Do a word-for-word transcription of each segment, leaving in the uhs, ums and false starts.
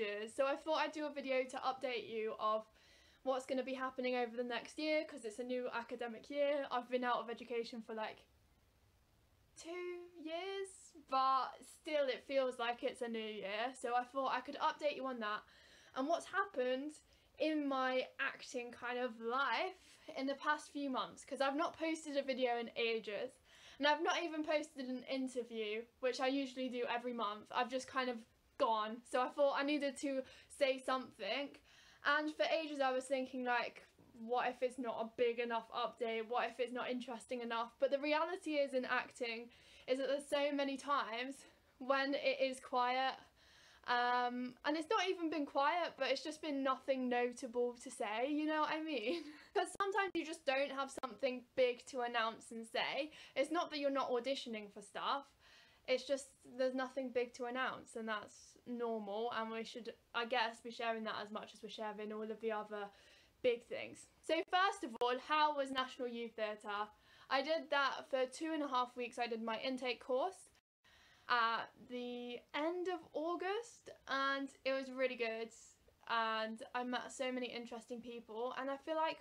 ages, so I thought I'd do a video to update you of what's going to be happening over the next year, because it's a new academic year. I've been out of education for like two years, but still it feels like it's a new year, so I thought I could update you on that and what's happened in my acting kind of life in the past few months, because I've not posted a video in ages and I've not even posted an interview, which I usually do every month. I've just kind of gone, so I thought I needed to say something. And for ages I was thinking, like, what if it's not a big enough update, what if it's not interesting enough? But the reality is in acting is that there's so many times when it is quiet, um, and it's not even been quiet, but it's just been nothing notable to say, you know what I mean? Because sometimes you just don't have something big to announce and say. It's not that you're not auditioning for stuff, it's just there's nothing big to announce, and that's normal, and we should, I guess, be sharing that as much as we're sharing all of the other big things. So first of all, how was National Youth Theatre? I did that for two and a half weeks. I did my intake course at the end of August, and it was really good, and I met so many interesting people, and I feel like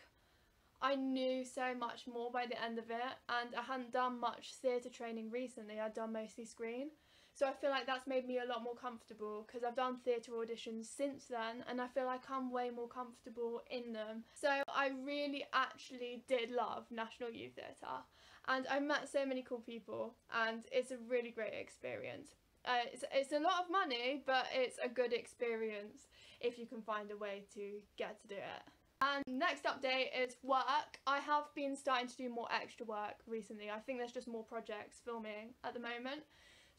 I knew so much more by the end of it. And I hadn't done much theatre training recently, I'd done mostly screen, so I feel like that's made me a lot more comfortable, because I've done theatre auditions since then and I feel like I'm way more comfortable in them. So I really actually did love National Youth Theatre, and I met so many cool people, and it's a really great experience. Uh, it's, it's a lot of money, but it's a good experience if you can find a way to get to do it. And next update is work. I have been starting to do more extra work recently. I think there's just more projects filming at the moment.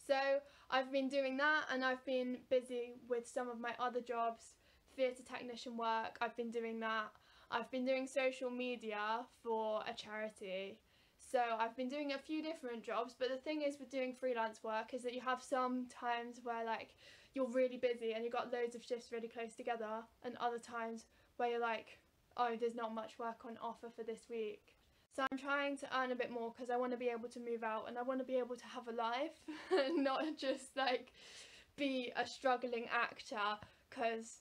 So I've been doing that, and I've been busy with some of my other jobs, theatre technician work, I've been doing that. I've been doing social media for a charity. So I've been doing a few different jobs, but the thing is with doing freelance work is that you have some times where, like, you're really busy and you've got loads of shifts really close together, and other times where you're like, oh, there's not much work on offer for this week. So I'm trying to earn a bit more, because I want to be able to move out and I want to be able to have a life and not just like be a struggling actor, because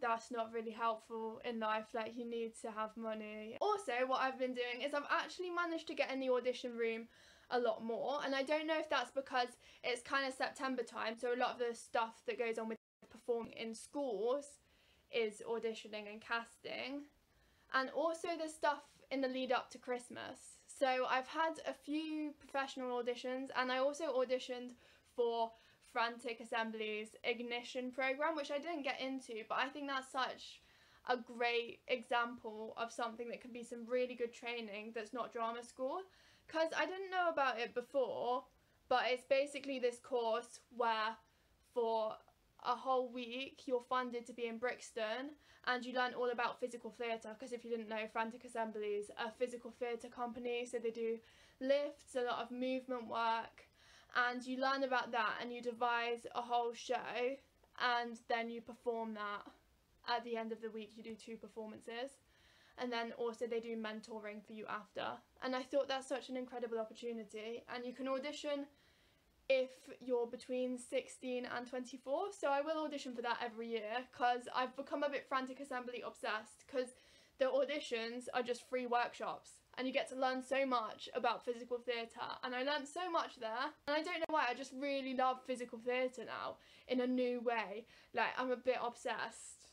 that's not really helpful in life. Like, you need to have money. Also, what I've been doing is I've actually managed to get in the audition room a lot more, and I don't know if that's because it's kind of September time, so a lot of the stuff that goes on with performing in schools is auditioning and casting, and also the stuff in the lead up to Christmas. So I've had a few professional auditions, and I also auditioned for Frantic Assembly's Ignition Programme, which I didn't get into, but I think that's such a great example of something that can be some really good training that's not drama school, because I didn't know about it before, but it's basically this course where for a whole week you're funded to be in Brixton and you learn all about physical theatre, because if you didn't know, Frantic Assembly's a physical theatre company, so they do lifts, a lot of movement work, and you learn about that and you devise a whole show, and then you perform that at the end of the week. You do two performances, and then also they do mentoring for you after, and I thought that's such an incredible opportunity. And you can audition if you're between sixteen and twenty-four, so I will audition for that every year, because I've become a bit Frantic Assembly obsessed, because the auditions are just free workshops and you get to learn so much about physical theatre, and I learned so much there, and I don't know why, I just really love physical theatre now in a new way. Like, I'm a bit obsessed.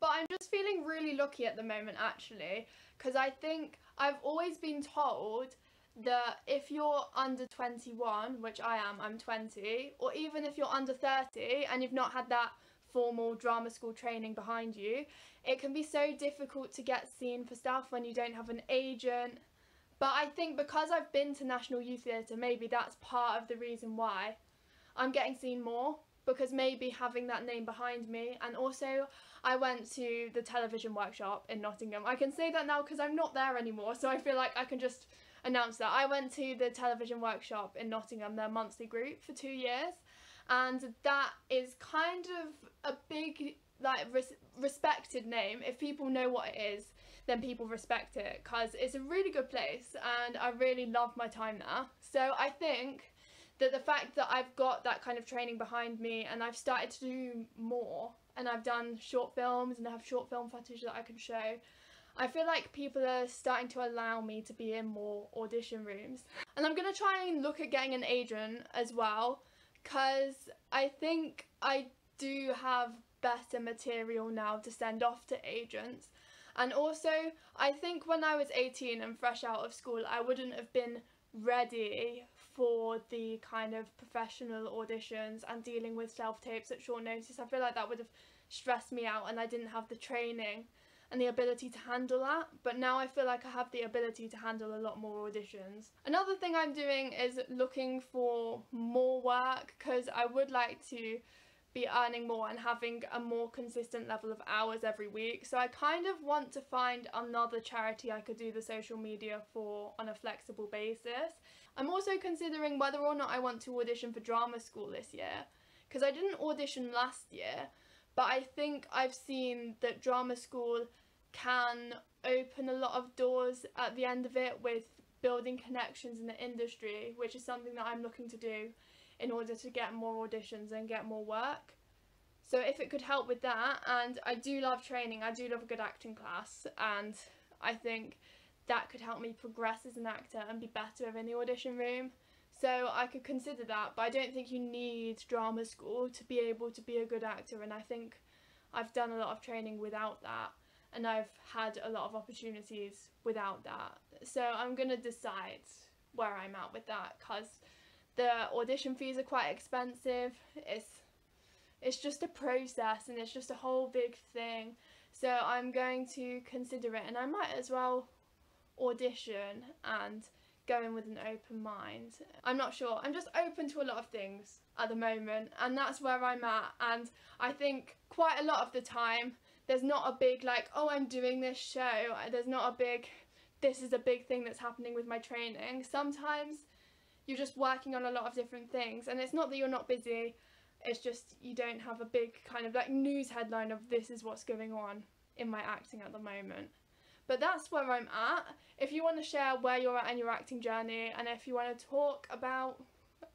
But I'm just feeling really lucky at the moment, actually, because I think I've always been told that if you're under twenty-one, which I am, I'm twenty, or even if you're under thirty and you've not had that formal drama school training behind you, it can be so difficult to get seen for stuff when you don't have an agent. But I think because I've been to National Youth Theatre, maybe that's part of the reason why I'm getting seen more, because maybe having that name behind me. And also I went to the Television workshop in Nottingham. I can say that now because I'm not there anymore, so I feel like I can just announce that. I went to the Television workshop in Nottingham, their monthly group, for two years, and that is kind of a big, like, res respected name. If people know what it is, then people respect it, because it's a really good place and I really love my time there. So I think that the fact that I've got that kind of training behind me and I've started to do more and I've done short films and I have short film footage that I can show. I feel like people are starting to allow me to be in more audition rooms. And I'm going to try and look at getting an agent as well, because I think I do have better material now to send off to agents. And also, I think when I was eighteen and fresh out of school, I wouldn't have been ready for the kind of professional auditions and dealing with self-tapes at short notice. I feel like that would have stressed me out and I didn't have the training and the ability to handle that, but now I feel like I have the ability to handle a lot more auditions. Another thing I'm doing is looking for more work, because I would like to be earning more and having a more consistent level of hours every week, so I kind of want to find another charity I could do the social media for on a flexible basis. I'm also considering whether or not I want to audition for drama school this year, because I didn't audition last year, but I think I've seen that drama school can open a lot of doors at the end of it with building connections in the industry, which is something that I'm looking to do in order to get more auditions and get more work. So if it could help with that, and I do love training, I do love a good acting class, and I think that could help me progress as an actor and be better in the audition room. So I could consider that, but I don't think you need drama school to be able to be a good actor, and I think I've done a lot of training without that, and I've had a lot of opportunities without that. So I'm gonna decide where I'm at with that, because the audition fees are quite expensive, it's it's just a process and it's just a whole big thing, so I'm going to consider it, and I might as well audition and go in with an open mind. I'm not sure, I'm just open to a lot of things at the moment, and that's where I'm at. And I think quite a lot of the time there's not a big like, oh, I'm doing this show, there's not a big, this is a big thing that's happening with my training. Sometimes you're just working on a lot of different things, and it's not that you're not busy, it's just you don't have a big kind of like news headline of this is what's going on in my acting at the moment. But that's where I'm at. If you want to share where you're at in your acting journey, and if you want to talk about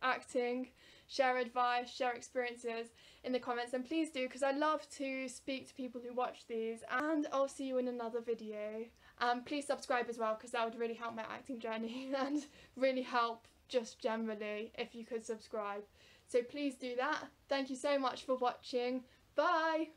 acting, share advice, share experiences in the comments, then please do, because I love to speak to people who watch these. And I'll see you in another video. Um, please subscribe as well, because that would really help my acting journey and really help just generally if you could subscribe, so please do that. Thank you so much for watching. Bye.